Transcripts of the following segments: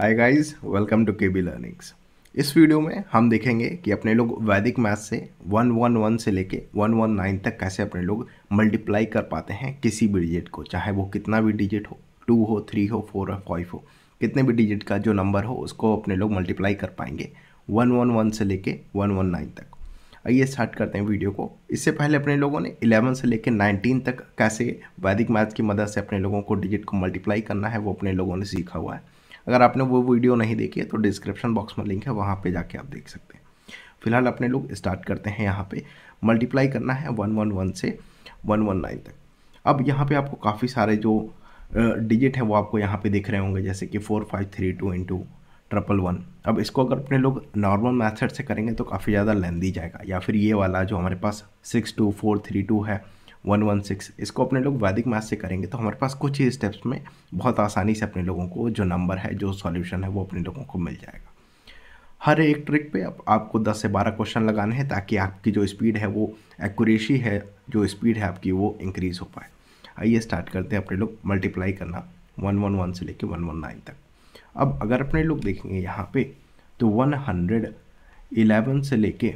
Hi guys, welcome to KB learnings. इस video में हम देखेंगे कि अपने लोग वैदिक मैथ से 111 से लेके 119 तक कैसे अपने लोग मल्टीप्लाई कर पाते हैं किसी भी डिजिट को, चाहे वो कितना भी डिजिट हो, 2 हो, 3 हो, 4 हो, 5 हो, कितने भी डिजिट का जो नंबर हो उसको अपने लोग मल्टीप्लाई कर पाएंगे 111 से लेके 119 तक। आइए स्टार्ट करते हैं वीडियो को। इससे पहले अपने लोगों ने 11 से लेकर 19 तक कैसे वैदिक मैथ्स की मदद से अपने लोगों को डिजिट को मल्टीप्लाई करना है वो अपने लोगों ने सीखा हुआ है। अगर आपने वो वीडियो नहीं देखी है तो डिस्क्रिप्शन बॉक्स में लिंक है, वहाँ पे जाके आप देख सकते हैं। फिलहाल अपने लोग स्टार्ट करते हैं। यहाँ पे मल्टीप्लाई करना है 111 से 119 तक। अब यहाँ पर आपको काफ़ी सारे जो डिजिट हैं वो आपको यहाँ पर दिख रहे होंगे, जैसे कि 4532 × 111। अब इसको अगर अपने लोग नॉर्मल मैथड से करेंगे तो काफ़ी ज़्यादा लेंदी जाएगा, या फिर ये वाला जो हमारे पास 62432 है 116, इसको अपने लोग वैदिक मैथ से करेंगे तो हमारे पास कुछ ही स्टेप्स में बहुत आसानी से अपने लोगों को जो नंबर है, जो सॉल्यूशन है वो अपने लोगों को मिल जाएगा। हर एक ट्रिक पे आपको 10 से 12 क्वेश्चन लगाने हैं ताकि आपकी जो स्पीड है वो एक्यूरेसी है, जो स्पीड है आपकी वो इंक्रीज़ हो पाए। आइए स्टार्ट करते हैं अपने लोग मल्टीप्लाई करना 111 से लेकर 119 तक। अब अगर अपने लोग देखेंगे यहाँ पे तो 111 से लेके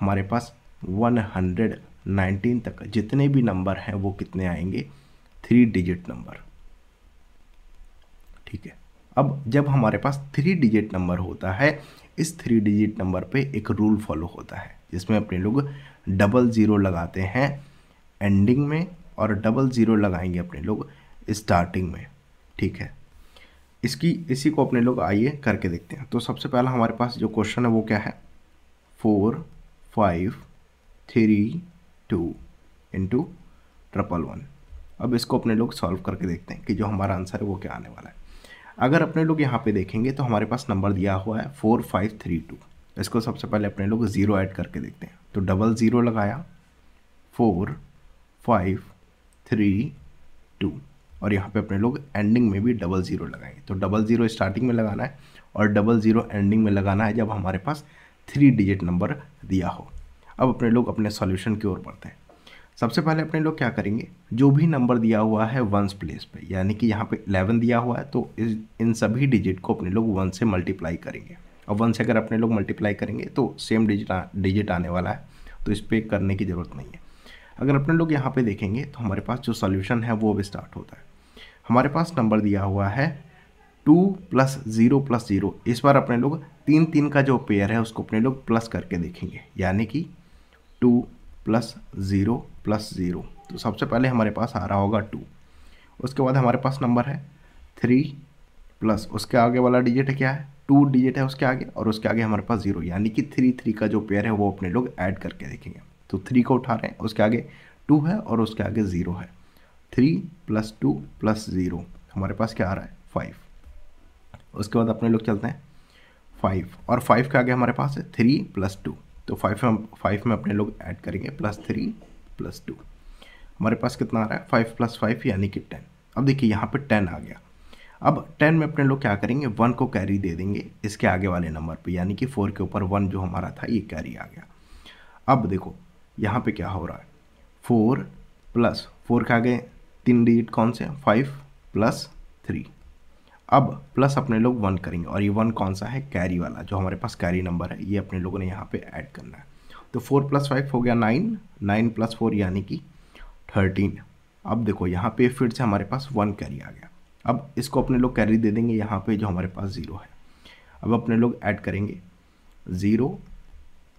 हमारे पास 119 तक जितने भी नंबर हैं वो कितने आएंगे, 3 डिजिट नंबर। ठीक है, अब जब हमारे पास 3 डिजिट नंबर होता है, इस 3 डिजिट नंबर पे एक रूल फॉलो होता है जिसमें अपने लोग डबल ज़ीरो लगाते हैं एंडिंग में और डबल ज़ीरो लगाएंगे अपने लोग स्टार्टिंग में। ठीक है, इसी को अपने लोग आइए करके देखते हैं। तो सबसे पहला हमारे पास जो क्वेश्चन है वो क्या है, 4532 × 111। अब इसको अपने लोग सॉल्व करके देखते हैं कि जो हमारा आंसर है वो क्या आने वाला है। अगर अपने लोग यहाँ पे देखेंगे तो हमारे पास नंबर दिया हुआ है 4532। इसको सबसे पहले अपने लोग ज़ीरो ऐड करके देखते हैं। तो डबल ज़ीरो लगाया 4532 और यहाँ पे अपने लोग एंडिंग में भी डबल ज़ीरो लगाएंगे। तो डबल ज़ीरो स्टार्टिंग में लगाना है और डबल ज़ीरो एंडिंग में लगाना है जब हमारे पास 3 डिजिट नंबर दिया हो। अब अपने लोग अपने सॉल्यूशन की ओर बढ़ते हैं। सबसे पहले अपने लोग क्या करेंगे, जो भी नंबर दिया हुआ है वंस प्लेस पे, यानी कि यहाँ पे 11 दिया हुआ है तो इन सभी डिजिट को अपने लोग 1 से मल्टीप्लाई करेंगे। और 1 से अगर अपने लोग मल्टीप्लाई करेंगे तो सेम डिजिट आने वाला है, तो इस पर करने की ज़रूरत नहीं है। अगर अपने लोग यहाँ पे देखेंगे तो हमारे पास जो सॉल्यूशन है वो भी स्टार्ट होता है। हमारे पास नंबर दिया हुआ है 2 + 0 + 0। इस बार अपने लोग 3 3 का जो पेयर है उसको अपने लोग प्लस करके देखेंगे, यानी कि 2 + 0 + 0। तो सबसे पहले हमारे पास आ रहा होगा 2। उसके बाद हमारे पास नंबर है 3 + उसके आगे वाला डिजिट क्या है, 2 डिजिट है उसके आगे, और उसके आगे हमारे पास 0, यानी कि 3 3 का जो पेयर है वो अपने लोग ऐड करके देखेंगे। तो 3 को उठा रहे हैं, उसके आगे 2 है और उसके आगे 0 है। 3 + 2 + 0 हमारे पास क्या आ रहा है, 5। उसके बाद अपने लोग चलते हैं 5 और 5 के आगे हमारे पास है 3 + 2। तो 5 में अपने लोग ऐड करेंगे +3 + 2। हमारे पास कितना आ रहा है, 5 + 5 यानी कि 10। अब देखिए यहाँ पे 10 आ गया। अब 10 में अपने लोग क्या करेंगे, 1 को कैरी दे देंगे इसके आगे वाले नंबर पर, यानी कि 4 के ऊपर 1 जो हमारा था ये कैरी आ गया। अब देखो यहाँ पे क्या हो रहा है, 4 + 4 के आगे 3 डिजिट कौन से हैं, 5 + 3। अब प्लस अपने लोग 1 करेंगे और ये 1 कौन सा है, कैरी वाला, जो हमारे पास कैरी नंबर है ये अपने लोगों ने यहाँ पे ऐड करना है। तो 4 + 5 हो गया 9, 9 + 4 यानी कि 13। अब देखो यहाँ पे फिर से हमारे पास 1 कैरी आ गया। अब इसको अपने लोग कैरी दे देंगे यहाँ पर जो हमारे पास 0 है। अब अपने लोग ऐड करेंगे 0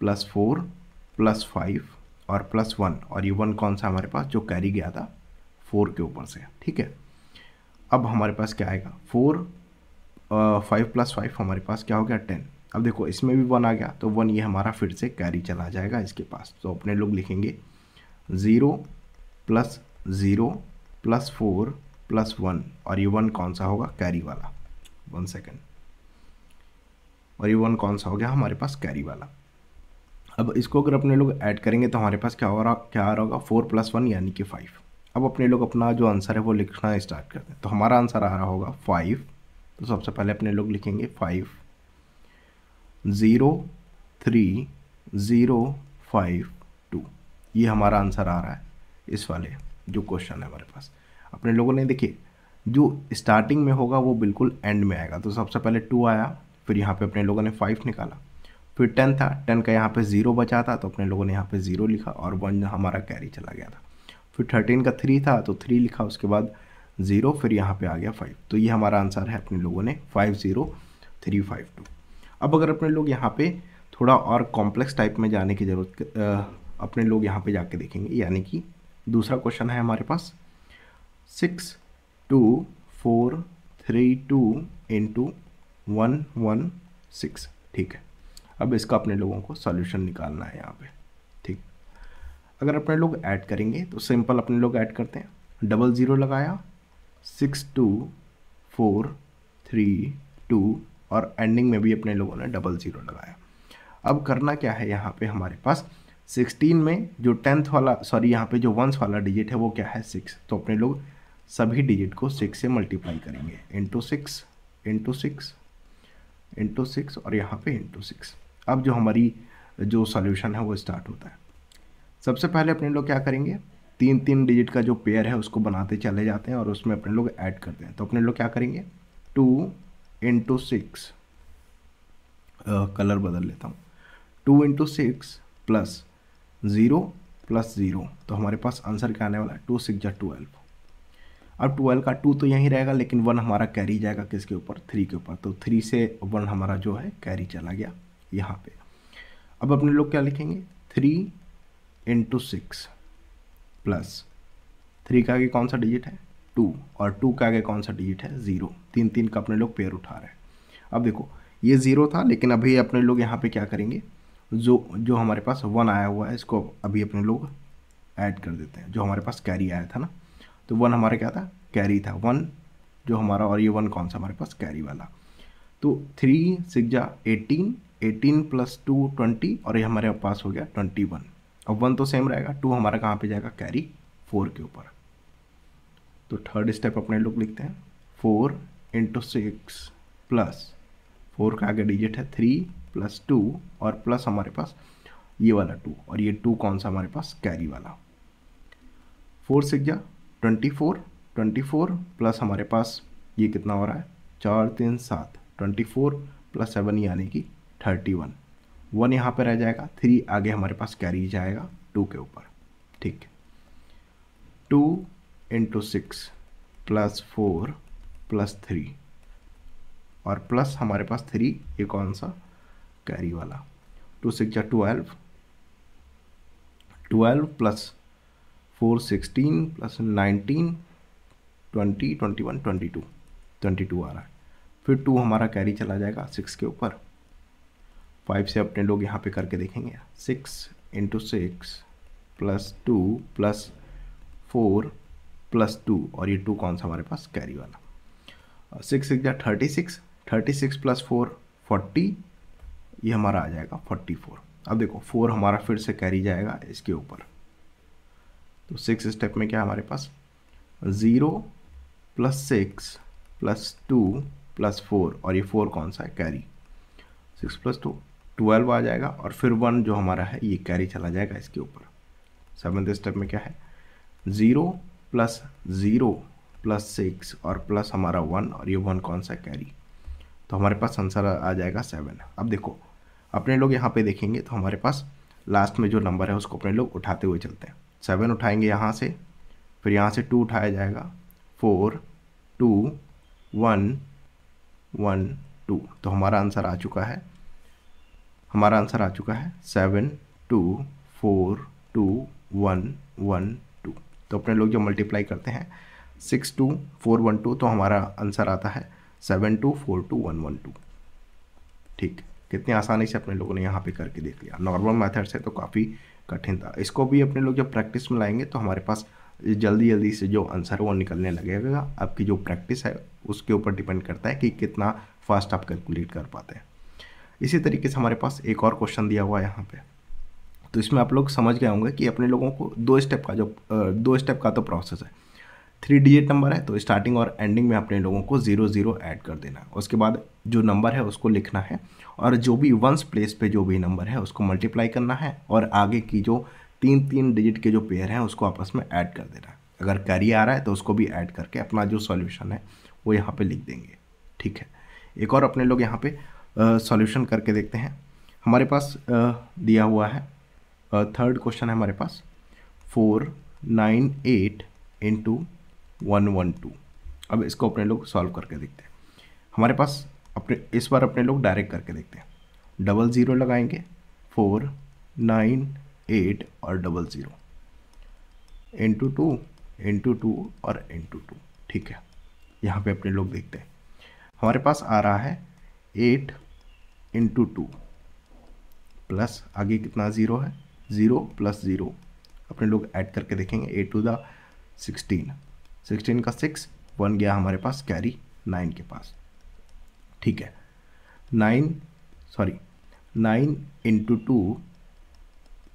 + 4 + 5 और +1, और ये 1 कौन सा हमारे पास, जो कैरी गया था 4 के ऊपर से। ठीक है, अब हमारे पास क्या आएगा, 4 5 + 5 हमारे पास क्या हो गया, 10। अब देखो इसमें भी 1 आ गया तो 1 ये हमारा फिर से कैरी चला जाएगा इसके पास। तो अपने लोग लिखेंगे 0 + 0 + 4 + 1 और ये 1 कौन सा होगा, कैरी वाला, 1 सेकेंड, और ये 1 कौन सा हो गया हमारे पास, कैरी वाला। अब इसको अगर अपने लोग ऐड करेंगे तो हमारे पास क्या आ रहा होगा, 4 + 1 यानी कि 5। अब अपने लोग अपना जो आंसर है वो लिखना स्टार्ट करते हैं। तो हमारा आंसर आ रहा होगा 5। तो सबसे पहले अपने लोग लिखेंगे 5 0 3 0 5 2। ये हमारा आंसर आ रहा है इस वाले जो क्वेश्चन है हमारे पास। अपने लोगों ने देखिए जो स्टार्टिंग में होगा वो बिल्कुल एंड में आएगा। तो सबसे पहले 2 आया, फिर यहाँ पे अपने लोगों ने 5 निकाला, फिर 10 था, 10 का यहाँ पे 0 बचा था तो अपने लोगों ने यहाँ पे 0 लिखा और 1 हमारा कैरी चला गया था। फिर 13 का 3 था तो 3 लिखा, उसके बाद 0, फिर यहाँ पे आ गया 5। तो ये हमारा आंसर है अपने लोगों ने 50352। अब अगर अपने लोग यहाँ पे थोड़ा और कॉम्प्लेक्स टाइप में जाने की ज़रूरत, अपने लोग यहाँ पे जाके देखेंगे, यानी कि दूसरा क्वेश्चन है हमारे पास 62432 × 116, ठीक है। अब इसका अपने लोगों को सॉल्यूशन निकालना है यहाँ पे, ठीक। अगर अपने लोग ऐड करेंगे तो सिंपल अपने लोग ऐड करते हैं, 00 लगाया, 62432 और एंडिंग में भी अपने लोगों ने 00 लगाया। अब करना क्या है यहाँ पे हमारे पास 16 में जो 10th वाला, सॉरी यहाँ पे जो 1s वाला डिजिट है वो क्या है 6, तो अपने लोग सभी डिजिट को 6 से मल्टीप्लाई करेंगे, × 6 × 6 × 6 और यहाँ पे × 6। अब जो हमारी जो सॉल्यूशन है वो स्टार्ट होता है। सबसे पहले अपने लोग क्या करेंगे, 3-3 डिजिट का जो पेयर है उसको बनाते चले जाते हैं और उसमें अपने लोग ऐड करते हैं। तो अपने लोग क्या करेंगे 2 × 6, कलर बदल लेता हूँ, 2 × 6 + 0 + 0, तो हमारे पास आंसर क्या आने वाला है 2×6 = 12। अब 12 का 2 तो यहीं रहेगा लेकिन 1 हमारा कैरी जाएगा किसके ऊपर, 3 के ऊपर, तो 3 से 1 हमारा जो है कैरी चला गया यहाँ पे। अब अपने लोग क्या लिखेंगे 3 × 6 + 3 का आगे कौन सा डिजिट है 2 और 2 का आगे कौन सा डिजिट है 0, 3-3 का अपने लोग पेयर उठा रहे हैं। अब देखो ये 0 था लेकिन अभी अपने लोग यहाँ पे क्या करेंगे, जो हमारे पास 1 आया हुआ है इसको अभी अपने लोग ऐड कर देते हैं, जो हमारे पास कैरी आया था ना, तो 1 हमारा क्या था कैरी था, 1 जो हमारा, और ये 1 कौन सा हमारे पास कैरी वाला, तो 3×6 = 18, 18 + 2 = 20 और ये हमारे पास हो गया 21। अब 1 तो सेम रहेगा, 2 हमारा कहाँ पे जाएगा कैरी 4 के ऊपर। तो थर्ड स्टेप अपने लोग लिखते हैं 4 × 6 + 4 का आगे डिजिट है 3 + 2 और प्लस हमारे पास ये वाला 2 और ये 2 कौन सा हमारे पास कैरी वाला, 4×6 = 24, 24 प्लस हमारे पास ये कितना हो रहा है 4×3 = 7, 24 + 7 यानी कि 31। 1 यहाँ पे रह जाएगा, 3 आगे हमारे पास कैरी जाएगा 2 के ऊपर, ठीक। 2 × 6 + 4 + 3 और प्लस हमारे पास 3, ये कौन सा कैरी वाला, 2×6 = 12, 12 + 4 = 16 + 19 = 20, 21, 22 आ रहा है। फिर 2 हमारा कैरी चला जाएगा 6 के ऊपर। 5 से अपने लोग यहाँ पे करके देखेंगे, 6 × 6 + 2 + 4 + 2 और ये 2 कौन सा हमारे पास कैरी वाला, 6×6 = 36, 36 + 4 = 40, ये हमारा आ जाएगा 44। अब देखो 4 हमारा फिर से कैरी जाएगा इसके ऊपर, तो 6 स्टेप में क्या हमारे पास 0 + 6 + 2 + 4 और ये 4 कौन सा है कैरी, 6 + 2 = 12 आ जाएगा और फिर 1 जो हमारा है ये कैरी चला जाएगा इसके ऊपर। 7वें स्टेप में क्या है 0 + 0 + 6 और प्लस हमारा 1 और ये 1 कौन सा कैरी, तो हमारे पास आंसर आ जाएगा 7। अब देखो अपने लोग यहाँ पे देखेंगे तो हमारे पास लास्ट में जो नंबर है उसको अपने लोग उठाते हुए चलते हैं। 7 उठाएंगे यहाँ से, फिर यहाँ से 2 उठाया जाएगा, 4, 2, 1, 1, 2, तो हमारा आंसर आ चुका है 7, 2, 4, 2, 1, 1, 2। तो अपने लोग जो मल्टीप्लाई करते हैं 6, 2, 4, 1, 2 तो हमारा आंसर आता है 7, 2, 4, 2, 1, 1, 2, ठीक। कितनी आसानी से अपने लोगों ने यहाँ पे करके देख लिया, नॉर्मल मेथड से तो काफ़ी कठिन था। इसको भी अपने लोग जब प्रैक्टिस में लाएंगे तो हमारे पास जल्दी से जो आंसर वो निकलने लगेगा। आपकी जो प्रैक्टिस है उसके ऊपर डिपेंड करता है कि कितना फास्ट आप कैलकुलेट कर पाते हैं। इसी तरीके से हमारे पास एक और क्वेश्चन दिया हुआ है यहाँ पे, तो इसमें आप लोग समझ गए होंगे कि अपने लोगों को 2 स्टेप का तो प्रोसेस है। 3 डिजिट नंबर है तो स्टार्टिंग और एंडिंग में अपने लोगों को 0 0 ऐड कर देना है, उसके बाद जो नंबर है उसको लिखना है और जो भी 1s प्लेस पे जो भी नंबर है उसको मल्टीप्लाई करना है और आगे की जो 3-3 डिजिट के जो पेयर हैं उसको आपस में ऐड कर देना है। अगर कैरी आ रहा है तो उसको भी ऐड करके अपना जो सॉल्यूशन है वो यहाँ पे लिख देंगे। ठीक है, एक और अपने लोग यहाँ पे सॉल्यूशन करके देखते हैं। हमारे पास दिया हुआ है थर्ड क्वेश्चन है हमारे पास 498 इंटू 112। अब इसको अपने लोग सॉल्व करके देखते हैं। हमारे पास अपने इस बार अपने लोग डायरेक्ट करके देखते हैं। डबल ज़ीरो लगाएंगे 498 और डबल ज़ीरो इंटू टू और इंटू टू। ठीक है, यहाँ पे अपने लोग देखते हैं। हमारे पास आ रहा है 8 इंटू टू प्लस आगे कितना ज़ीरो है, ज़ीरो प्लस ज़ीरो। अपने लोग ऐड करके देखेंगे 8 to the 16, 16 का 6 बन गया हमारे पास कैरी 9 के पास। ठीक है, 9 into two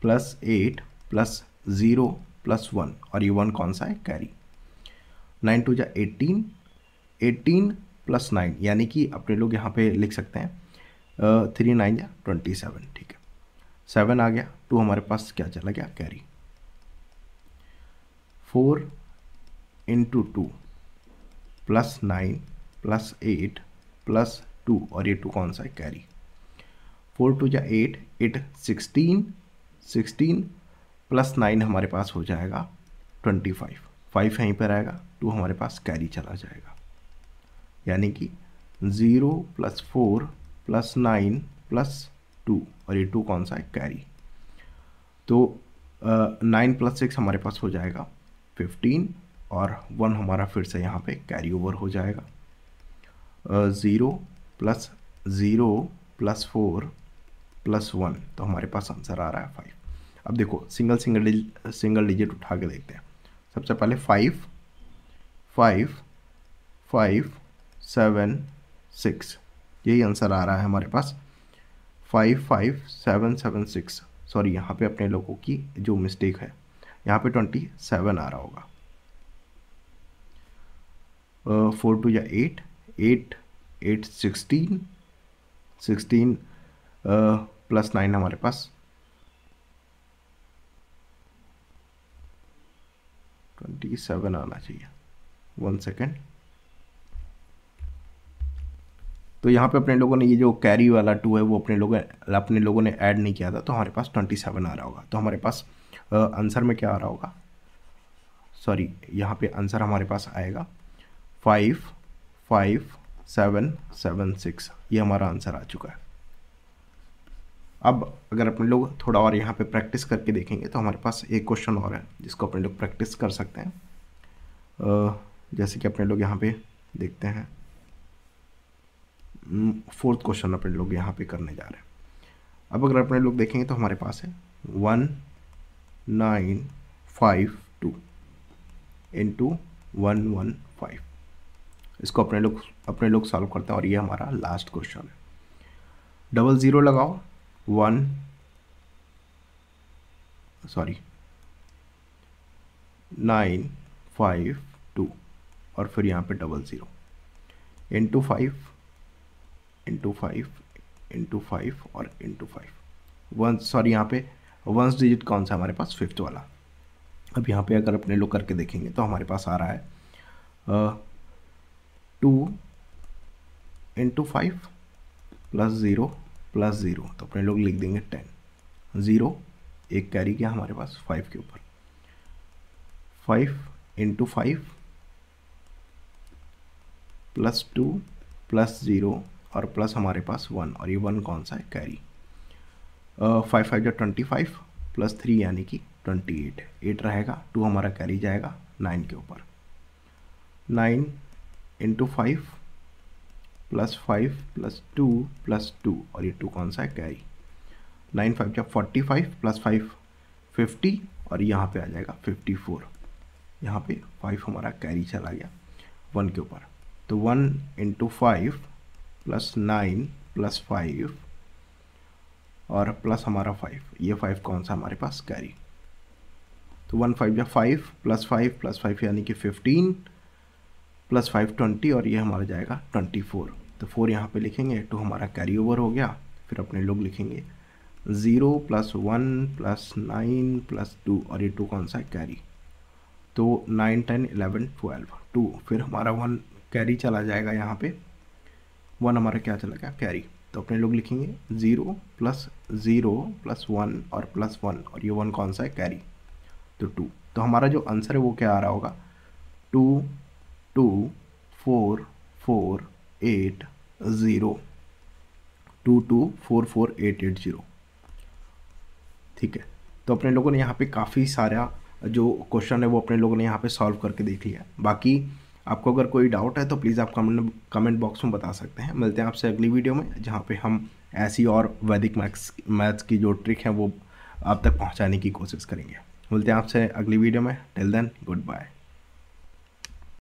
plus 8 plus zero plus 1 और ये 1 कौन सा है, कैरी। 9 to the 18, 18 प्लस 9 यानी कि अपने लोग यहाँ पे लिख सकते हैं 3 9 या 27। ठीक है, 7 आ गया, 2 हमारे पास क्या चला गया, carry. 4 into two plus 9 plus 8 plus 2 और ये 2 कौन सा है, कैरी। 4 to the 8, 8 16, 16 प्लस 9 हमारे पास हो जाएगा 25, 5 यहीं पर आएगा, 2 हमारे पास कैरी चला जाएगा। यानी कि 0 प्लस 4 प्लस 9 प्लस 2 और ये 2 कौन सा है, कैरी। तो 9 प्लस 6 हमारे पास हो जाएगा 15 और 1 हमारा फिर से यहाँ पे कैरी ओवर हो जाएगा। 0 प्लस 0 प्लस 4 प्लस 1 तो हमारे पास आंसर आ रहा है 5। अब देखो सिंगल डिजिट उठा के देखते हैं। सबसे पहले 5 5 5 7 6 यही आंसर आ रहा है हमारे पास 5 5 7 7 6। सॉरी, यहाँ पे अपने लोगों की जो मिस्टेक है यहाँ पे 27 आ रहा होगा। 4 to the 8, 8 8 16 16 प्लस 9 हमारे पास 27 आना चाहिए। 1 सेकेंड। तो यहाँ पे अपने लोगों ने ये जो कैरी वाला 2 है वो अपने लोगों ने ऐड नहीं किया था, तो हमारे पास 27 आ रहा होगा। तो हमारे पास आंसर में क्या आ रहा होगा, सॉरी यहाँ पे आंसर हमारे पास आएगा 5 5 7 7 6। ये हमारा आंसर आ चुका है। अब अगर अपने लोग थोड़ा और यहाँ पे प्रैक्टिस करके देखेंगे तो हमारे पास एक क्वेश्चन और है जिसको अपने लोग प्रैक्टिस कर सकते हैं। जैसे कि अपने लोग यहाँ पे देखते हैं, फोर्थ क्वेश्चन अपने लोग यहाँ पे करने जा रहे हैं। अब अगर अपने लोग देखेंगे तो हमारे पास है 1952 इंटू 115। इसको अपने लोग सॉल्व करते हैं और ये हमारा लास्ट क्वेश्चन है। डबल ज़ीरो लगाओ 952 और फिर यहाँ पे डबल ज़ीरो इंटू 5 और इंटू 5 यहाँ पे 1 डिजिट कौन सा हमारे पास, 5th वाला। अब यहाँ पे अगर अपने लोग करके देखेंगे तो हमारे पास आ रहा है 2 इंटू 5 प्लस 0 प्लस 0 तो अपने लोग लिख देंगे 10। 0 एक कैरी गया हमारे पास 5 के ऊपर। 5 इंटू 5 प्लस 2 प्लस 0 और प्लस हमारे पास 1 और ये 1 कौन सा है, कैरी। 5 5 या 25 प्लस 3 यानी कि 28, 8 रहेगा, 2 हमारा कैरी जाएगा 9 के ऊपर। 9 इंटू 5 प्लस 5 प्लस 2 प्लस 2 और ये 2 कौन सा है, कैरी। 9 5 या 45 प्लस 5 50 और यहाँ पे आ जाएगा 54। यहाँ पे 5 हमारा कैरी चला गया 1 के ऊपर। तो 1 इंटू 5 प्लस 9 प्लस 5 और प्लस हमारा 5, ये 5 कौन सा हमारे पास, कैरी। तो 1 5 या 5 प्लस 5 प्लस 5 यानी कि 15 प्लस 5 20 और ये हमारा जाएगा 24। तो 4 यहाँ पे लिखेंगे, 2 हमारा कैरी ओवर हो गया। फिर अपने लोग लिखेंगे 0 प्लस 1 प्लस 9 प्लस 2 और ये 2 कौन सा है, कैरी। तो 9 10 11 12 2, फिर हमारा 1 कैरी चला जाएगा यहाँ पे, 1 हमारा क्या चला गया कैरी। तो अपने लोग लिखेंगे 0 + 0 + 1 और +1 और ये 1 कौन सा है कैरी, तो 2। तो हमारा जो आंसर है वो क्या आ रहा होगा 2 2 4 4 8 0 2 2 4 4 8 8 0। ठीक है, तो अपने लोगों ने यहाँ पे काफ़ी सारा जो क्वेश्चन है वो अपने लोगों ने यहाँ पे सॉल्व करके देख लिया। बाकी आपको अगर कोई डाउट है तो प्लीज़ आप कमेंट बॉक्स में बता सकते हैं। मिलते हैं आपसे अगली वीडियो में, जहाँ पे हम ऐसी और वैदिक मैथ्स की जो ट्रिक है वो आप तक पहुँचाने की कोशिश करेंगे। मिलते हैं आपसे अगली वीडियो में, टिल देन गुड बाय।